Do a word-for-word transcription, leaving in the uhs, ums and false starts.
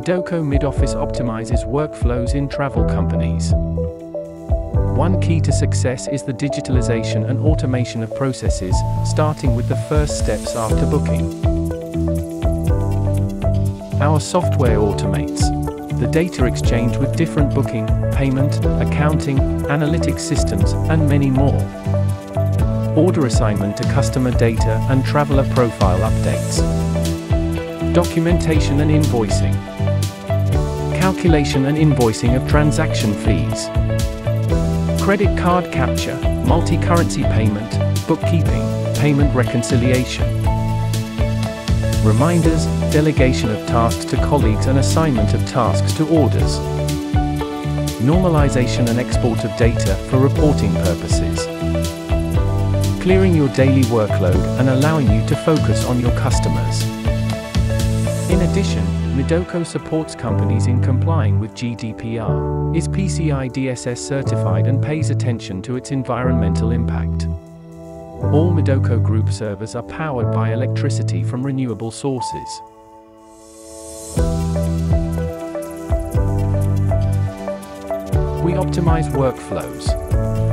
MIDOCO MidOffice optimizes workflows in travel companies. One key to success is the digitalization and automation of processes, starting with the first steps after booking. Our software automates the data exchange with different booking, payment, accounting, analytics systems, and many more. Order assignment to customer data and traveler profile updates. Documentation and invoicing. Calculation and invoicing of transaction fees. Credit card capture, multi-currency payment, bookkeeping, payment reconciliation. Reminders, delegation of tasks to colleagues and assignment of tasks to orders. Normalization and export of data for reporting purposes. Clearing your daily workload and allowing you to focus on your customers. In addition, MIDOCO supports companies in complying with G D P R, is P C I D S S certified and pays attention to its environmental impact. All MIDOCO Group servers are powered by electricity from renewable sources. We optimize workflows.